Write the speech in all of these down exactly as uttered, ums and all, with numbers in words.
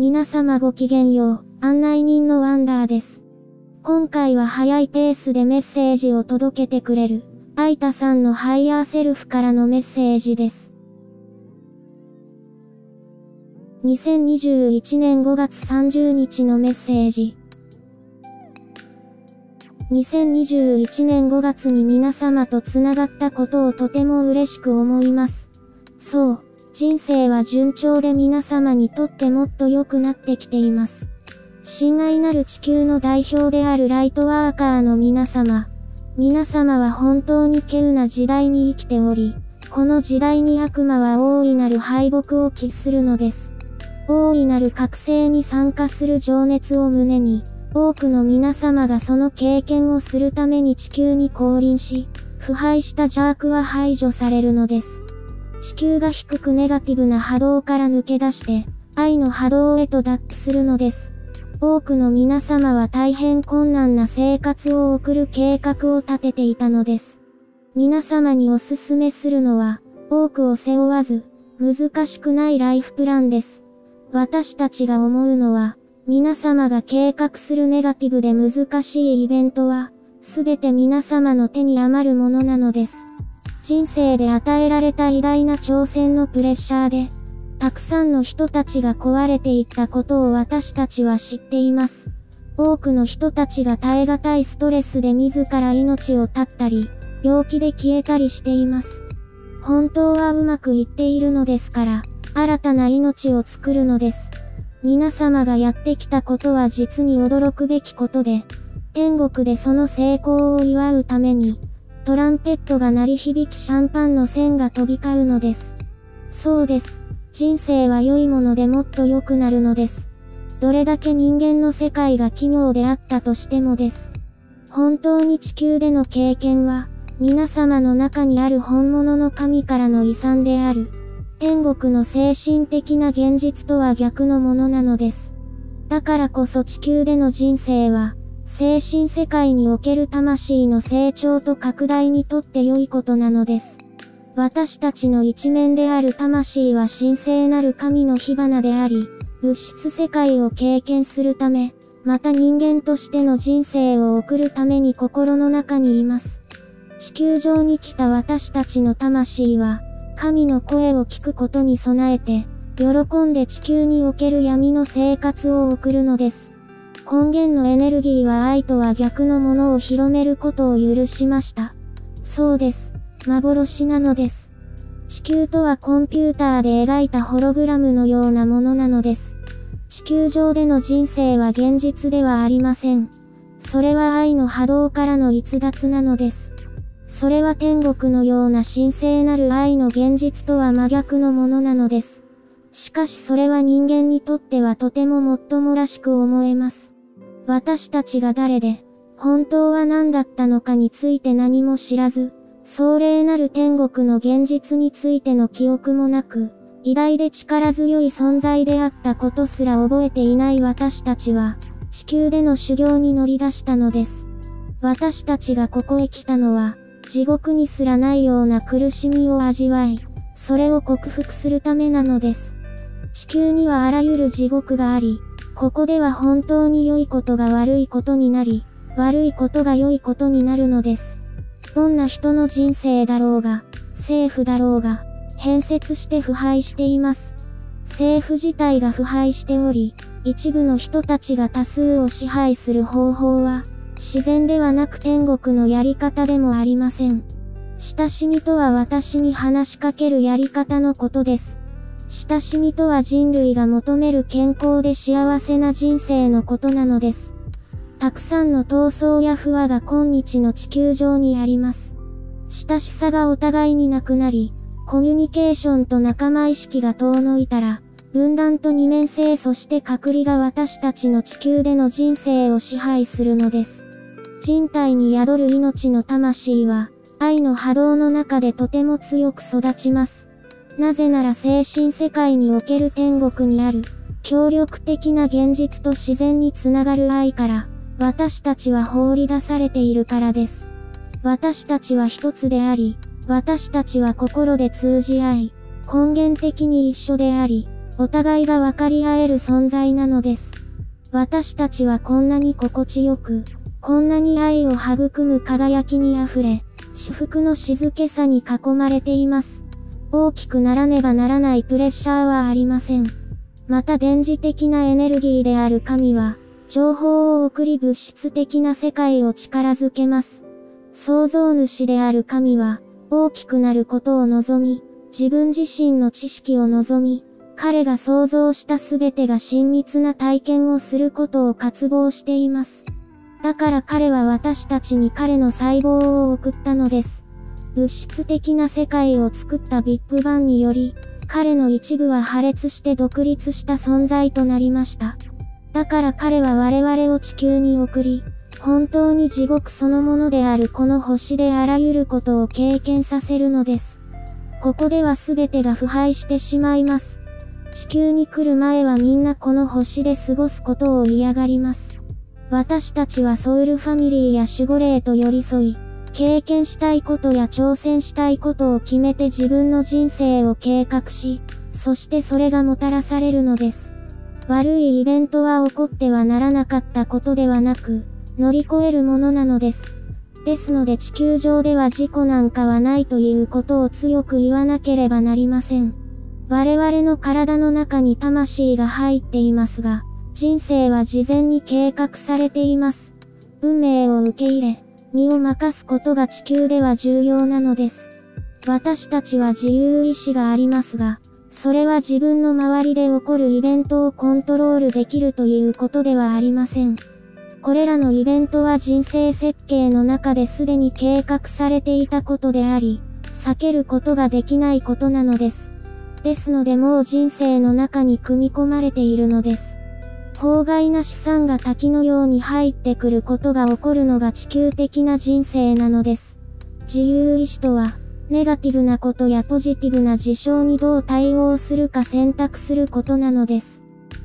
皆様ごきげんよう、案内人のワンダーです。今回は早いペースでメッセージを届けてくれる、アイタさんのハイヤーセルフからのメッセージです。にせんにじゅういちねんごがつさんじゅうにちのメッセージ。にせんにじゅういちねんごがつに皆様とつながったことをとても嬉しく思います。そう、人生は順調で皆様にとってもっと良くなってきています。親愛なる地球の代表であるライトワーカーの皆様。皆様は本当に稀有な時代に生きており、この時代に悪魔は大いなる敗北を喫するのです。大いなる覚醒に参加する情熱を胸に、多くの皆様がその経験をするために地球に降臨し、腐敗した邪悪は排除されるのです。地球が低くネガティブな波動から抜け出して、愛の波動へと脱皮するのです。多くの皆様は大変困難な生活を送る計画を立てていたのです。皆様におすすめするのは、多くを背負わず、難しくないライフプランです。私たちが思うのは、皆様が計画するネガティブで難しいイベントは、すべて皆様の手に余るものなのです。人生で与えられた偉大な挑戦のプレッシャーで、たくさんの人たちが壊れていったことを私たちは知っています。多くの人たちが耐え難いストレスで自ら命を絶ったり、病気で消えたりしています。本当はうまくいっているのですから、新たな命を作るのです。皆様がやってきたことは実に驚くべきことで、天国でその成功を祝うために、トランペットが鳴り響きシャンパンの栓が飛び交うのです。そうです。人生は良いものでもっと良くなるのです。どれだけ人間の世界が奇妙であったとしてもです。本当に地球での経験は、皆様の中にある本物の神からの遺産である。天国の精神的な現実とは逆のものなのです。だからこそ地球での人生は、精神世界における魂の成長と拡大にとって良いことなのです。私たちの一面である魂は神聖なる神の火花であり、物質世界を経験するため、また人間としての人生を送るために心の中にいます。地球上に来た私たちの魂は、神の声を聞くことに備えて、喜んで地球における闇の生活を送るのです。根源のエネルギーは愛とは逆のものを広めることを許しました。そうです。幻なのです。地球とはコンピューターで描いたホログラムのようなものなのです。地球上での人生は現実ではありません。それは愛の波動からの逸脱なのです。それは天国のような神聖なる愛の現実とは真逆のものなのです。しかしそれは人間にとってはとてももっともらしく思えます。私たちが誰で、本当は何だったのかについて何も知らず、壮麗なる天国の現実についての記憶もなく、偉大で力強い存在であったことすら覚えていない私たちは、地球での修行に乗り出したのです。私たちがここへ来たのは、地獄にすらないような苦しみを味わい、それを克服するためなのです。地球にはあらゆる地獄があり、ここでは本当に良いことが悪いことになり、悪いことが良いことになるのです。どんな人の人生だろうが、政府だろうが、変節して腐敗しています。政府自体が腐敗しており、一部の人たちが多数を支配する方法は、自然ではなく天国のやり方でもありません。親しみとは私に話しかけるやり方のことです。親しみとは人類が求める健康で幸せな人生のことなのです。たくさんの闘争や不和が今日の地球上にあります。親しさがお互いになくなり、コミュニケーションと仲間意識が遠のいたら、分断と二面性そして隔離が私たちの地球での人生を支配するのです。人体に宿る命の魂は、愛の波動の中でとても強く育ちます。なぜなら精神世界における天国にある、協力的な現実と自然につながる愛から、私たちは放り出されているからです。私たちは一つであり、私たちは心で通じ合い、根源的に一緒であり、お互いが分かり合える存在なのです。私たちはこんなに心地よく、こんなに愛を育む輝きに溢れ、至福の静けさに囲まれています。大きくならねばならないプレッシャーはありません。また電磁的なエネルギーである神は、情報を送り物質的な世界を力づけます。創造主である神は、大きくなることを望み、自分自身の知識を望み、彼が創造したすべてが親密な体験をすることを渇望しています。だから彼は私たちに彼の細胞を送ったのです。物質的な世界を作ったビッグバンにより、彼の一部は破裂して独立した存在となりました。だから彼は我々を地球に送り、本当に地獄そのものであるこの星であらゆることを経験させるのです。ここでは全てが腐敗してしまいます。地球に来る前はみんなこの星で過ごすことを嫌がります。私たちはソウルファミリーや守護霊と寄り添い、経験したいことや挑戦したいことを決めて自分の人生を計画し、そしてそれがもたらされるのです。悪いイベントは起こってはならなかったことではなく、乗り越えるものなのです。ですので地球上では事故なんかはないということを強く言わなければなりません。我々の体の中に魂が入っていますが、人生は事前に計画されています。運命を受け入れ、身を任すことが地球では重要なのです。私たちは自由意志がありますが、それは自分の周りで起こるイベントをコントロールできるということではありません。これらのイベントは人生設計の中ですでに計画されていたことであり、避けることができないことなのです。ですのでもう人生の中に組み込まれているのです。法外な資産が滝のように入ってくることが起こるのが地球的な人生なのです。自由意志とは、ネガティブなことやポジティブな事象にどう対応するか選択することなのです。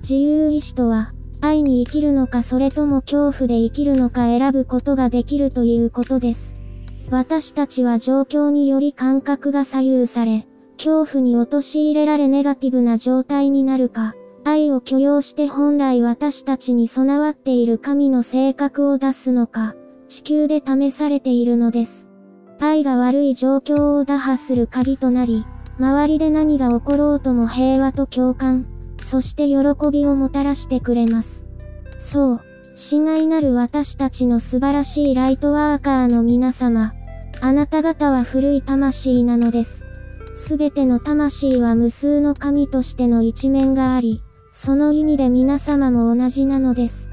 自由意志とは、愛に生きるのかそれとも恐怖で生きるのか選ぶことができるということです。私たちは状況により感覚が左右され、恐怖に陥れられネガティブな状態になるか、愛を許容して本来私たちに備わっている神の性格を出すのか、地球で試されているのです。愛が悪い状況を打破する鍵となり、周りで何が起ころうとも平和と共感、そして喜びをもたらしてくれます。そう、親愛なる私たちの素晴らしいライトワーカーの皆様、あなた方は古い魂なのです。すべての魂は無数の神としての一面があり、その意味で皆様も同じなのです。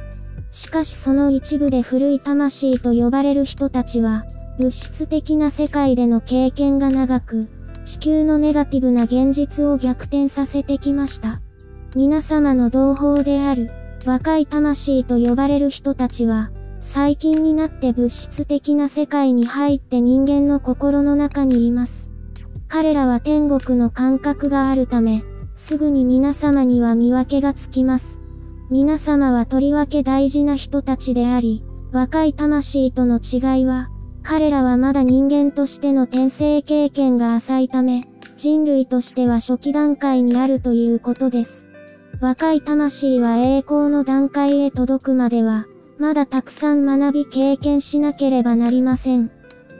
しかしその一部で古い魂と呼ばれる人たちは、物質的な世界での経験が長く、地球のネガティブな現実を逆転させてきました。皆様の同胞である、若い魂と呼ばれる人たちは、最近になって物質的な世界に入って人間の心の中にいます。彼らは天国の感覚があるため、すぐに皆様には見分けがつきます。皆様はとりわけ大事な人たちであり、若い魂との違いは、彼らはまだ人間としての転生経験が浅いため、人類としては初期段階にあるということです。若い魂は栄光の段階へ届くまでは、まだたくさん学び経験しなければなりません。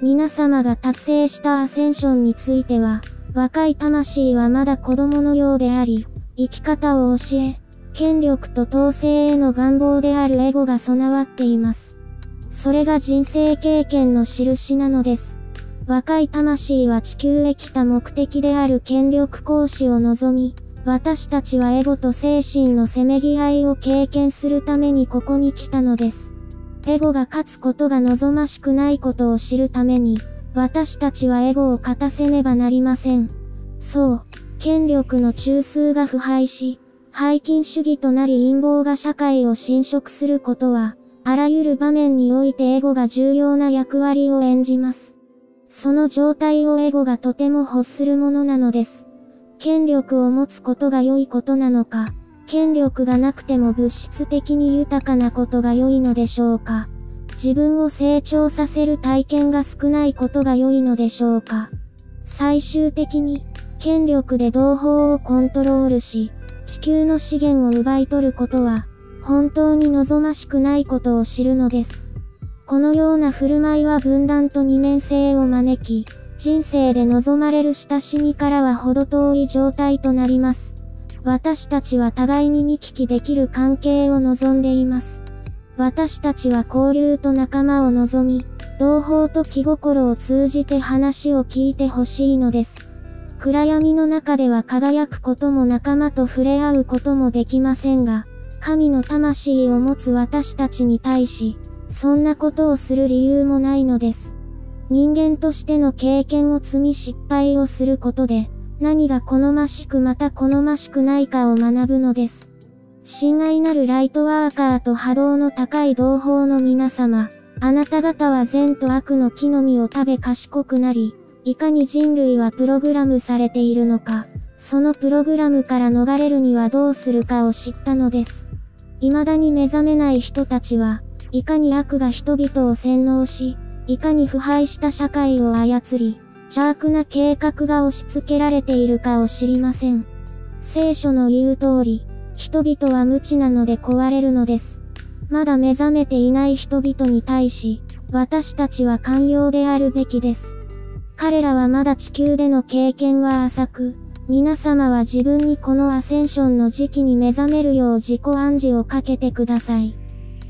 皆様が達成したアセンションについては、若い魂はまだ子供のようであり、生き方を教え、権力と統制への願望であるエゴが備わっています。それが人生経験の印なのです。若い魂は地球へ来た目的である権力行使を望み、私たちはエゴと精神のせめぎ合いを経験するためにここに来たのです。エゴが勝つことが望ましくないことを知るために、私たちはエゴを勝たせねばなりません。そう、権力の中枢が腐敗し、拝金主義となり陰謀が社会を侵食することは、あらゆる場面においてエゴが重要な役割を演じます。その状態をエゴがとても欲するものなのです。権力を持つことが良いことなのか、権力がなくても物質的に豊かなことが良いのでしょうか。自分を成長させる体験が少ないことが良いのでしょうか。最終的に、権力で同胞をコントロールし、地球の資源を奪い取ることは、本当に望ましくないことを知るのです。このような振る舞いは分断と二面性を招き、人生で望まれる親しみからは程遠い状態となります。私たちは互いに見聞きできる関係を望んでいます。私たちは交流と仲間を望み、同胞と気心を通じて話を聞いてほしいのです。暗闇の中では輝くことも仲間と触れ合うこともできませんが、神の魂を持つ私たちに対し、そんなことをする理由もないのです。人間としての経験を積み失敗をすることで、何が好ましくまた好ましくないかを学ぶのです。親愛なるライトワーカーと波動の高い同胞の皆様、あなた方は善と悪の木の実を食べ賢くなり、いかに人類はプログラムされているのか、そのプログラムから逃れるにはどうするかを知ったのです。未だに目覚めない人たちは、いかに悪が人々を洗脳し、いかに腐敗した社会を操り、邪悪な計画が押し付けられているかを知りません。聖書の言う通り、人々は無知なので壊れるのです。まだ目覚めていない人々に対し、私たちは寛容であるべきです。彼らはまだ地球での経験は浅く、皆様は自分にこのアセンションの時期に目覚めるよう自己暗示をかけてください。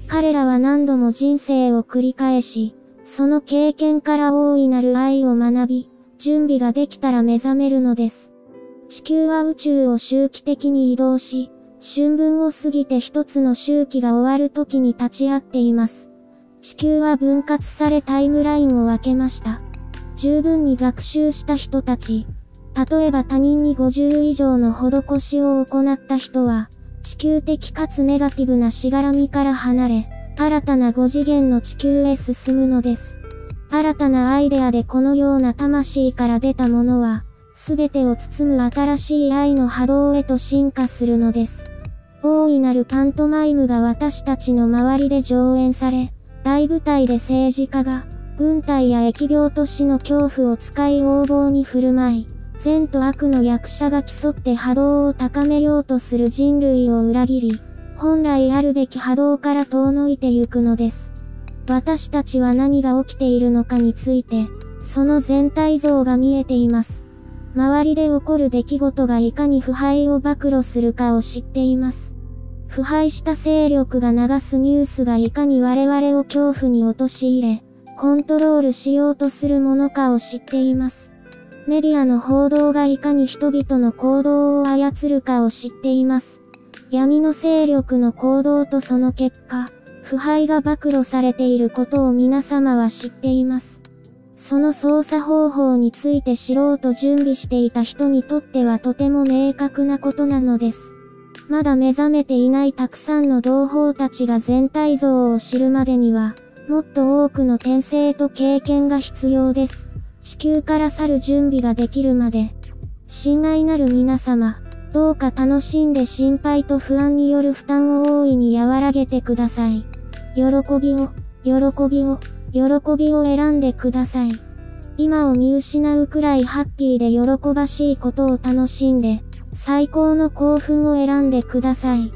彼らは何度も人生を繰り返し、その経験から大いなる愛を学び、準備ができたら目覚めるのです。地球は宇宙を周期的に移動し、春分を過ぎて一つの周期が終わる時に立ち会っています。地球は分割されタイムラインを分けました。十分に学習した人たち、例えば他人にごじゅう以上の施しを行った人は、地球的かつネガティブなしがらみから離れ、新たなご次元の地球へ進むのです。新たなアイデアでこのような魂から出たものは、すべてを包む新しい愛の波動へと進化するのです。大いなるパントマイムが私たちの周りで上演され、大舞台で政治家が、軍隊や疫病と死の恐怖を使い横暴に振る舞い、善と悪の役者が競って波動を高めようとする人類を裏切り、本来あるべき波動から遠のいてゆくのです。私たちは何が起きているのかについて、その全体像が見えています。周りで起こる出来事がいかに腐敗を暴露するかを知っています。腐敗した勢力が流すニュースがいかに我々を恐怖に陥れ、コントロールしようとするものかを知っています。メディアの報道がいかに人々の行動を操るかを知っています。闇の勢力の行動とその結果、腐敗が暴露されていることを皆様は知っています。その操作方法について知ろうと準備していた人にとってはとても明確なことなのです。まだ目覚めていないたくさんの同胞たちが全体像を知るまでには、もっと多くの転生と経験が必要です。地球から去る準備ができるまで。親愛なる皆様、どうか楽しんで心配と不安による負担を大いに和らげてください。喜びを、喜びを、喜びを選んでください。今を見失うくらいハッピーで喜ばしいことを楽しんで、最高の興奮を選んでください。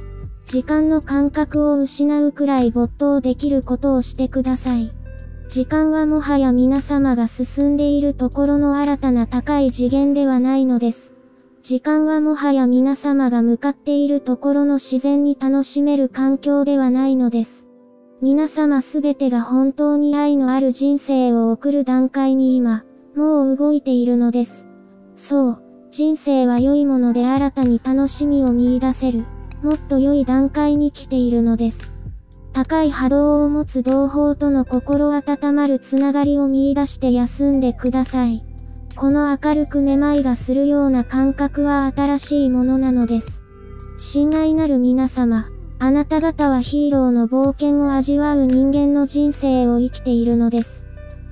時間の感覚を失うくらい没頭できることをしてください。時間はもはや皆様が進んでいるところの新たな高い次元ではないのです。時間はもはや皆様が向かっているところの自然に楽しめる環境ではないのです。皆様すべてが本当に愛のある人生を送る段階に今、もう動いているのです。そう、人生は良いもので新たに楽しみを見出せる、もっと良い段階に来ているのです。高い波動を持つ同胞との心温まるつながりを見出して休んでください。この明るくめまいがするような感覚は新しいものなのです。親愛なる皆様、あなた方はヒーローの冒険を味わう人間の人生を生きているのです。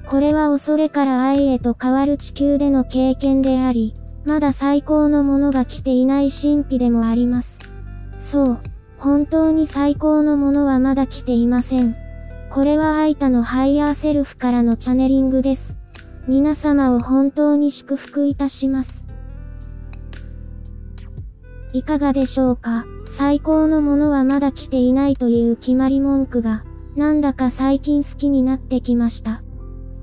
これは恐れから愛へと変わる地球での経験であり、まだ最高のものが来ていない神秘でもあります。そう、本当に最高のものはまだ来ていません。これは愛他のハイヤーセルフからのチャネリングです。皆様を本当に祝福いたします。いかがでしょうか。最高のものはまだ来ていないという決まり文句が、なんだか最近好きになってきました。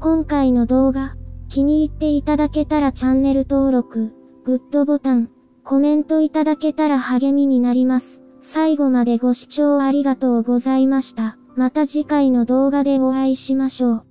今回の動画、気に入っていただけたらチャンネル登録、グッドボタン、コメントいただけたら励みになります。最後までご視聴ありがとうございました。また次回の動画でお会いしましょう。